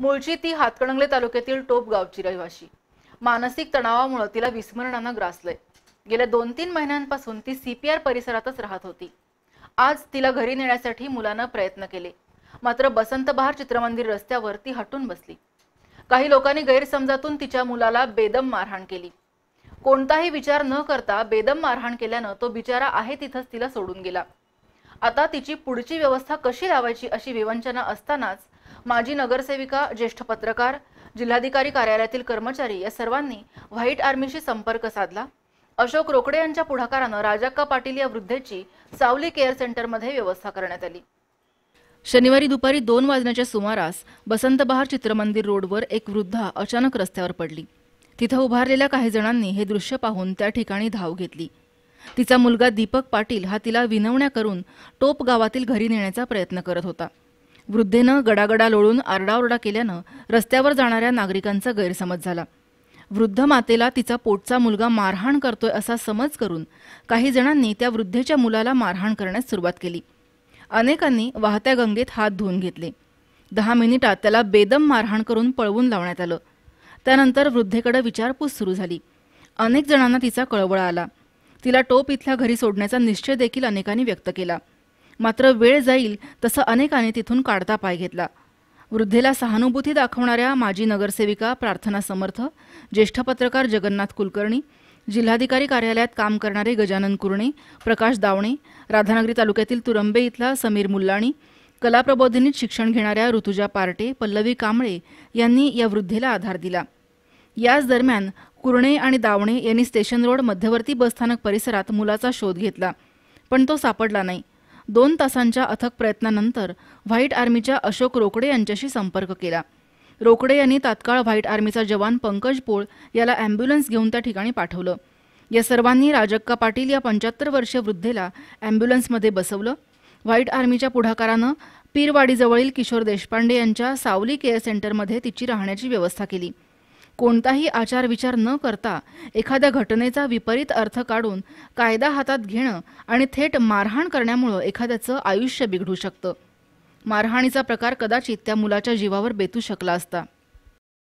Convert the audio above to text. मूळची ती हातकणंगले तालुक्यातील टोप गावची रहिवासी। मानसिक तणावामुळे तिला विस्मरणाने ग्रासले। गेल्या 2-3 महिन्यांपासून ती सीपीआर परिसरातच राहत होती। आज तिला घरी नेण्यासाठी मुलांना प्रयत्न केले, मात्र बसंत बहार चित्रमंदिर रस्त्यावर ती हटून बसली। काही लोकांनी गैरसमजातून तिच्या मुलाला बेदम मारहाण केली। कोणताही विचार न करता बेदम मारहाण केल्याने तो बिचारा आहे तिथेच तिला सोडून गेला। आता तिची पुढची व्यवस्था कशी लावायची अशी विवंचना असतानाच माजी नगरसेविका, ज्येष्ठ पत्रकार, जिल्हाधिकारी कार्यालयातील कर्मचारी या सर्वांनी व्हाईट आर्मीशी संपर्क साधला। अशोक रोकडे यांच्या पुढाकाराने राजाक्का पाटील या वृद्धेची सावली केअर सेंटर मध्ये व्यवस्था करण्यात आली। शनिवारी दुपारी 2 वाजण्याच्या सुमारास बसंत बहार चित्रमंदिर रोडवर एक वृद्धा अचानक रस्त्यावर पडली। तिथे उभारलेल्या काही जणांनी हे दृश्य पाहून त्या ठिकाणी धाव घेतली। तिचा मुलगा दीपक पाटील हा तिला विनवण्या करून टोप गावातील घरी नेण्याचा प्रयत्न करत होता। वृद्धेने गडागडा लोळून आरडाओरडा केल्याने रस्त्यावर जाणाऱ्या नागरिकांचा गैरसमज झाला। वृद्ध मातेला तिचा पोटचा मुलगा मारहाण करतोय असा समज करून काही जणांनी त्या वृद्धेच्या मुलाला मारहाण करण्यास सुरुवात केली। अनेकांनी वाहत्या गंगेत हात धुवून घेतले। 10 मिनिटात त्याला बेदम मारहाण करून पळवून लावण्यात आलं। त्यानंतर वृद्धेकडे विचारपूस सुरू झाली। अनेक जणांना तिचा कळवळ आला। तिला टोप इथल्या घरी सोडण्याचा निश्चय देखील अनेकांनी व्यक्त केला, मात्र वेळ जाईल तसे अनेकांनी तिथून काढता पाय घेतला। वृद्धेला सहानुभूती दाखवणाऱ्या माजी नगरसेविका प्रार्थना समर्थ, ज्येष्ठ पत्रकार जगन्नाथ कुलकर्णी, जिल्हाधिकारी कार्यालयात काम करणारे गजानन कुरणे, प्रकाश दावणे, राधानगरी तालुक्यातील तुरंबे इथला समीर मुल्लाणी, कला प्रबोधिनीत शिक्षण घेणाऱ्या ऋतुजा पार्टे, पल्लवी कांबळे यांनी या वृद्धेला आधार दिला। याच दरम्यान कुरणे आणि दावणे यांनी स्टेशन रोड मध्यवर्ती बसस्थानक परिसरात मुलाचा शोध घेतला, पण तो सापडला नाही। 2 तासांच्या अथक प्रयत्नानंतर व्हाईट आर्मीच्या अशोक रोकडे यांच्याशी संपर्क केला। रोकडे यांनी तात्काळ व्हाईट आर्मीचा जवान पंकज पोल याला ॲम्ब्युलन्स घेऊन त्या ठिकाणी पाठवलं। या सर्वांनी राजाक्का पाटील या 75 वर्षीय वृद्धेला ॲम्ब्युलन्समध्ये बसवलं। व्हाईट आर्मीच्या पुढाकाराने पीरवाडीजवळील किशोर देशपांडे यांच्या सावली केअर सेंटरमध्ये तिची राहण्याची व्यवस्था केली। कोणताही आचार विचार न करता एखाद्या घटनेचा विपरीत अर्थ काढून कायदा हातात घेणं आणि थेट मारहाण करण्यामुळे एखाद्याचं आयुष्य बिघडू शकतं। मारहाणीचा प्रकार कदाचित त्या मुलाच्या जीवावर बेतू शकला असता।